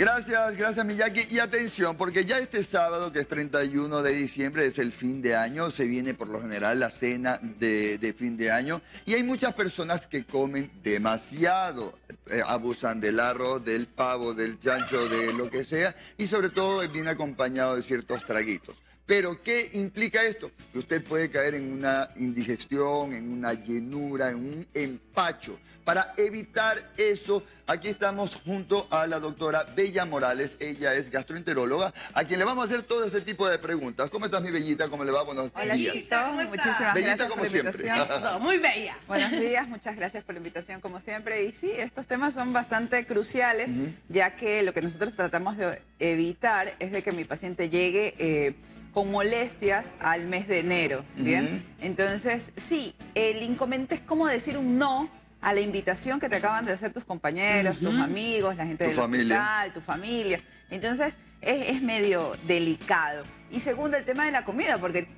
Gracias, gracias Miyaki. Y atención, porque ya este sábado, que es 31 de diciembre, es el fin de año, se viene por lo general la cena de fin de año, y hay muchas personas que comen demasiado, abusan del arroz, del pavo, del chancho, de lo que sea, y sobre todo viene acompañado de ciertos traguitos. Pero, ¿qué implica esto? Que usted puede caer en una indigestión, en una llenura, en un empacho. Para evitar eso, aquí estamos junto a la doctora Bella Morales. Ella es gastroenteróloga, a quien le vamos a hacer todo ese tipo de preguntas. ¿Cómo estás, mi Bellita? ¿Cómo le va? Buenos días. Hola, muchísimas gracias por la invitación. Muy bella. Buenos días, muchas gracias por la invitación, como siempre. Y sí, estos temas son bastante cruciales, ya que lo que nosotros tratamos de evitar es de que mi paciente llegue con molestias al mes de enero, ¿bien? Entonces, sí, el inconveniente es como decir un no a la invitación que te acaban de hacer tus compañeros, tus amigos, la gente del hospital, tu familia. Entonces, es medio delicado. Y segundo, el tema de la comida, porque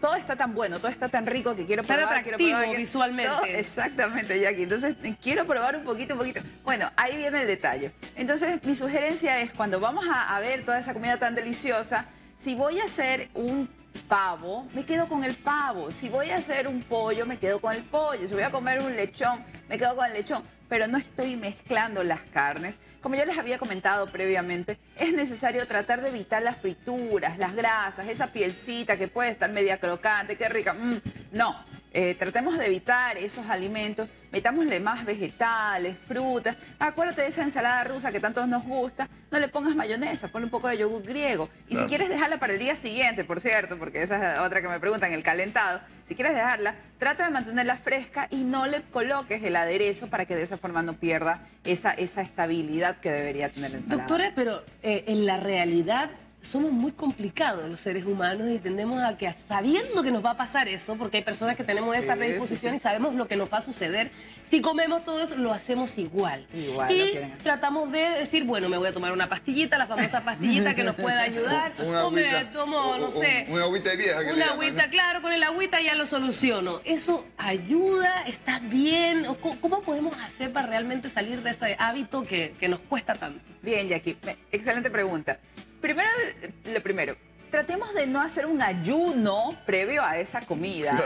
todo está tan bueno, todo está tan rico que quiero probar. Está atractivo visualmente. Todo, exactamente, Jackie. Entonces, quiero probar un poquito, Bueno, ahí viene el detalle. Entonces, mi sugerencia es, cuando vamos a ver toda esa comida tan deliciosa, si voy a hacer un pavo, me quedo con el pavo. Si voy a hacer un pollo, me quedo con el pollo. Si voy a comer un lechón, me quedo con el lechón. Pero no estoy mezclando las carnes. Como ya les había comentado previamente, es necesario tratar de evitar las frituras, las grasas, esa pielcita que puede estar media crocante, qué rica. No, tratemos de evitar esos alimentos. Metámosle más vegetales, frutas. Acuérdate de esa ensalada rusa que tanto nos gusta. No le pongas mayonesa, ponle un poco de yogur griego. Y si quieres dejarla para el día siguiente, por cierto, porque esa es otra que me preguntan, el calentado. Si quieres dejarla, trata de mantenerla fresca y no le coloques el aderezo para que de esa forma no pierda esa estabilidad que debería tener la ensalada. Doctora, pero en la realidad somos muy complicados los seres humanos y tendemos a que, sabiendo que nos va a pasar eso, porque hay personas que tenemos esa predisposición y sabemos lo que nos va a suceder, si comemos todo eso, lo hacemos igual. Y tratamos de decir, bueno, me voy a tomar una pastillita, la famosa pastillita que nos puede ayudar, o me tomo, no sé, una agüita de vieja. Una agüita, claro, con el agüita ya lo soluciono. ¿Eso ayuda? ¿Estás bien? ¿Cómo podemos hacer para realmente salir de ese hábito que nos cuesta tanto? Bien, Jackie, excelente pregunta. Primero, tratemos de no hacer un ayuno previo a esa comida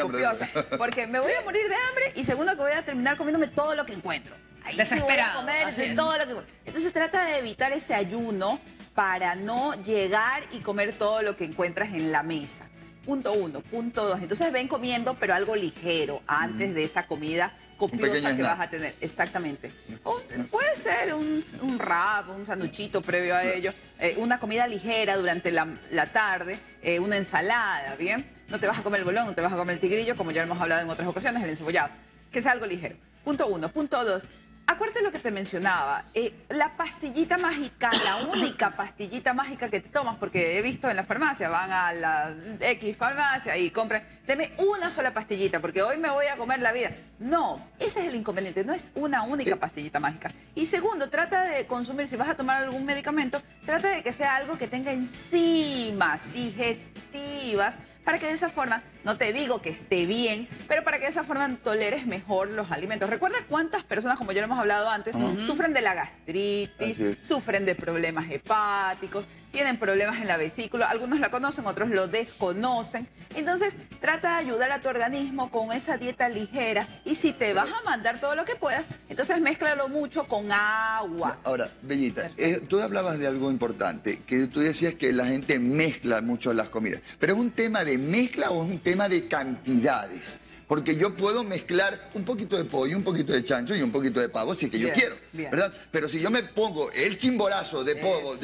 copiosa, porque me voy a morir de hambre y segundo que voy a terminar comiéndome todo lo que encuentro. Ahí sí voy a comer todo lo que... Entonces trata de evitar ese ayuno para no llegar y comer todo lo que encuentras en la mesa. Punto uno. Punto dos. Entonces ven comiendo, pero algo ligero antes de esa comida copiosa que vas a tener. Exactamente. O puede ser un wrap, un sanduchito previo a ello, una comida ligera durante la tarde, una ensalada, ¿bien? No te vas a comer el bolón, no te vas a comer el tigrillo, como ya hemos hablado en otras ocasiones, el encebollado. Que sea algo ligero. Punto uno. Punto dos. Acuérdate lo que te mencionaba, la pastillita mágica, la única pastillita mágica que te tomas, porque he visto en la farmacia, van a la X farmacia y compran, deme una sola pastillita, porque hoy me voy a comer la vida. No, ese es el inconveniente, no es una única pastillita mágica. Y segundo, trata de consumir, si vas a tomar algún medicamento, trata de que sea algo que tenga enzimas digestivas, para que de esa forma, no te digo que esté bien, pero para que de esa forma toleres mejor los alimentos. Recuerda cuántas personas, como ya lo hemos hablado antes, sufren de la gastritis, sufren de problemas hepáticos, tienen problemas en la vesícula, algunos la conocen, otros lo desconocen. Entonces, trata de ayudar a tu organismo con esa dieta ligera y si te vas a mandar todo lo que puedas, entonces mézclalo mucho con agua. Ahora, Bellita, tú hablabas de algo importante, que tú decías que la gente mezcla mucho las comidas, pero es un tema de mezcla o es un tema de cantidades, porque yo puedo mezclar un poquito de pollo, un poquito de chancho y un poquito de pavo si es que yo quiero, ¿verdad? Pero si yo me pongo el chimborazo de pavo,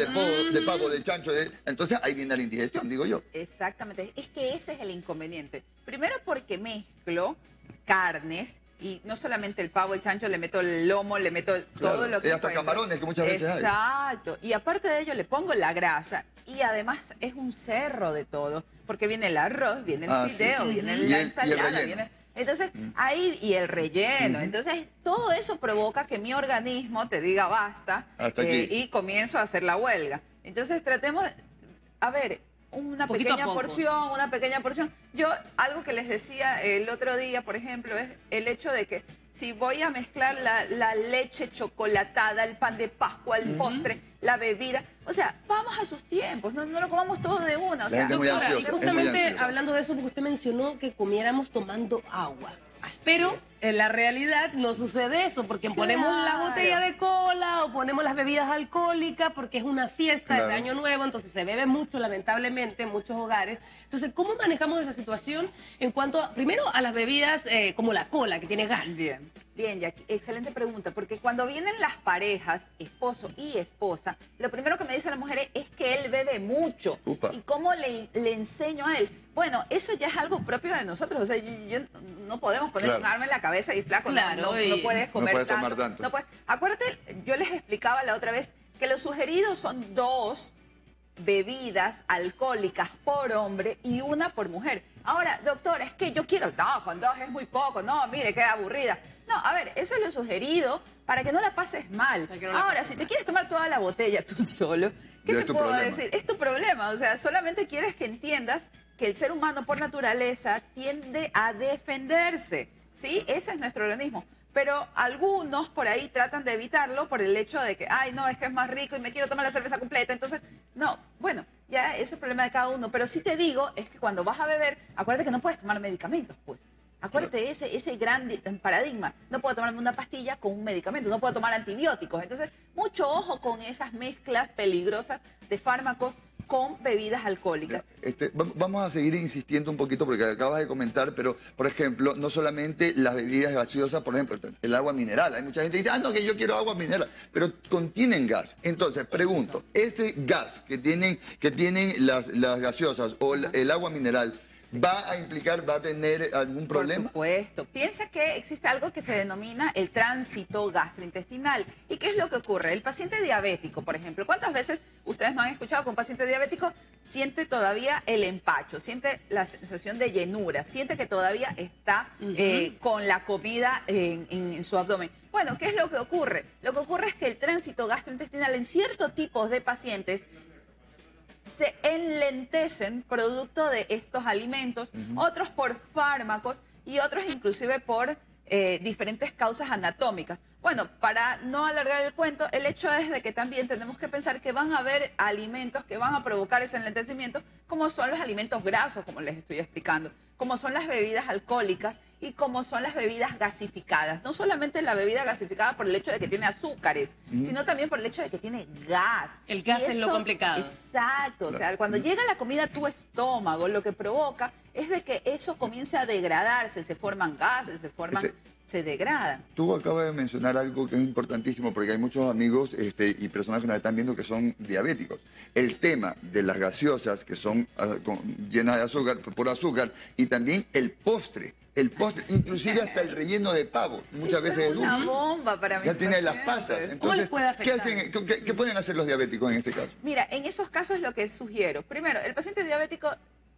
de chancho, entonces ahí viene la indigestión, digo yo. Exactamente, es que ese es el inconveniente. Primero porque mezclo carnes y no solamente el pavo, el chancho, le meto el lomo, le meto todo lo que hasta encuentro. Camarones que muchas veces hay. Y aparte de ello le pongo la grasa. Y además es un cerro de todo, porque viene el arroz, viene el fideo, viene la ensalada, entonces ahí, y el relleno, entonces todo eso provoca que mi organismo te diga basta y comienzo a hacer la huelga. Entonces tratemos, a ver, una pequeña porción. Yo, algo que les decía el otro día, por ejemplo, es el hecho de que si voy a mezclar la leche chocolatada, el pan de Pascua, el postre, la bebida, o sea, vamos a sus tiempos, no lo comamos todo de una. O sea, doctora, y justamente hablando de eso, porque usted mencionó que comiéramos tomando agua. Pero en la realidad no sucede eso, porque ponemos la botella de cola o ponemos las bebidas alcohólicas porque es una fiesta, es año nuevo, entonces se bebe mucho, lamentablemente, en muchos hogares. Entonces, ¿cómo manejamos esa situación en cuanto, primero, a las bebidas como la cola, que tiene gas? Bien, Jackie, excelente pregunta, porque cuando vienen las parejas, esposo y esposa, lo primero que me dice la mujer es que él bebe mucho. Upa. ¿Y cómo le enseño a él? Bueno, eso ya es algo propio de nosotros, o sea, yo no podemos poner un arma en la cabeza y flaco, no puedes comer tanto. No puedes. Acuérdate, yo les explicaba la otra vez que los sugeridos son 2 bebidas alcohólicas por hombre y 1 por mujer. Ahora, doctora, es que yo quiero 2, con 2 es muy poco, no, mire, qué aburrida. No, a ver, eso es lo sugerido para que no la pases mal. Ahora, si te quieres tomar toda la botella tú solo, ¿qué te puedo decir? Es tu problema, o sea, solamente quieres que entiendas que el ser humano por naturaleza tiende a defenderse, ¿sí? Ese es nuestro organismo. Pero algunos por ahí tratan de evitarlo por el hecho de que, ay, no, es que es más rico y me quiero tomar la cerveza completa. Entonces, no, bueno, ya eso es problema de cada uno. Pero sí te digo, es que cuando vas a beber, acuérdate que no puedes tomar medicamentos, pues. Acuérdate ese gran paradigma. No puedo tomarme una pastilla con un medicamento, no puedo tomar antibióticos. Entonces, mucho ojo con esas mezclas peligrosas de fármacos con bebidas alcohólicas. Vamos a seguir insistiendo un poquito porque acabas de comentar, pero, por ejemplo, no solamente las bebidas gaseosas, por ejemplo, el agua mineral. Hay mucha gente que dice, no, que yo quiero agua mineral, pero contienen gas. Entonces, pregunto, ese gas que tienen las gaseosas o el agua mineral, ¿va a implicar, va a tener algún problema? Por supuesto. Piensa que existe algo que se denomina el tránsito gastrointestinal. ¿Y qué es lo que ocurre? El paciente diabético, por ejemplo. ¿Cuántas veces ustedes no han escuchado que un paciente diabético siente todavía el empacho, siente la sensación de llenura, siente que todavía está con la comida en su abdomen? Bueno, ¿qué es lo que ocurre? Lo que ocurre es que el tránsito gastrointestinal en ciertos tipos de pacientes se enlentecen producto de estos alimentos, otros por fármacos y otros inclusive por diferentes causas anatómicas. Bueno, para no alargar el cuento, el hecho es de que también tenemos que pensar que van a haber alimentos que van a provocar ese enlentecimiento, como son los alimentos grasos, como les estoy explicando, como son las bebidas alcohólicas y como son las bebidas gasificadas. No solamente la bebida gasificada por el hecho de que tiene azúcares, sino también por el hecho de que tiene gas. El gas es lo complicado. Exacto, o sea, cuando llega la comida a tu estómago, lo que provoca es de que eso comience a degradarse, se forman gases, se degradan. Tú acabas de mencionar algo que es importantísimo porque hay muchos amigos y personas que nos están viendo que son diabéticos. El tema de las gaseosas que son llenas de azúcar, por azúcar, y también el postre, inclusive hasta el relleno de pavo, muchas veces es dulce. Es una bomba para mí. Ya tiene las pasas. Entonces, ¿cómo les puede afectar? ¿Qué pueden hacer los diabéticos en este caso? Mira, en esos casos lo que sugiero, primero, el paciente diabético,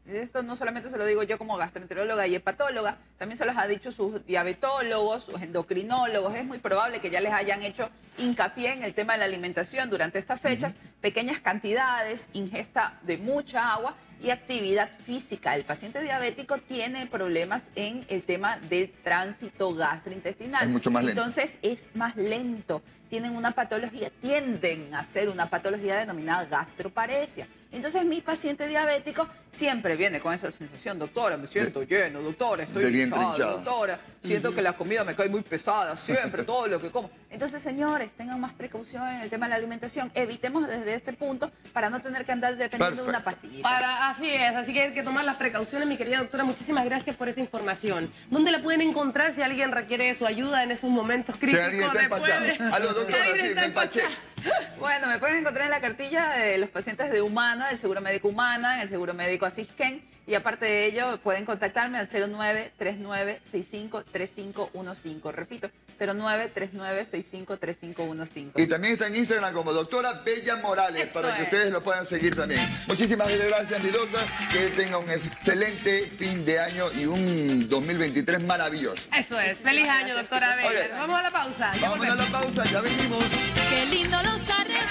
esto no solamente se lo digo yo como gastroenteróloga y hepatóloga, también se los ha dicho sus diabetólogos, sus endocrinólogos. Es muy probable que ya les hayan hecho hincapié en el tema de la alimentación durante estas fechas, pequeñas cantidades, ingesta de mucha agua y actividad física. El paciente diabético tiene problemas en el tema del tránsito gastrointestinal. Es mucho más lento. Entonces es más lento. Tienen una patología, tienden a hacer una patología denominada gastroparesia. Entonces mi paciente diabético siempre viene con esa sensación, doctora, me siento lleno, doctora, estoy hinchado, doctora, siento que la comida me cae muy pesada, siempre, todo lo que como. Entonces, señores, tengan más precaución en el tema de la alimentación, evitemos desde este punto para no tener que andar dependiendo de una pastillita. Así es, así que hay que tomar las precauciones, mi querida doctora, muchísimas gracias por esa información. ¿Dónde la pueden encontrar si alguien requiere su ayuda en esos momentos críticos? Si alguien está empachado, a los doctores, sí, me empaché. Bueno, me pueden encontrar en la cartilla de los pacientes de Humana, del Seguro Médico Humana, en el Seguro Médico Asisquén, y aparte de ello pueden contactarme al 0939653515. Repito, 0939653515. Y también está en Instagram como doctora Bella Morales, para que ustedes lo puedan seguir también. Muchísimas gracias, mi doctora, que tenga un excelente fin de año y un 2023 maravilloso. Eso es, feliz año, doctora Bella. Vamos a la pausa. Vámonos a la pausa, ya venimos. Qué lindo los arreglos.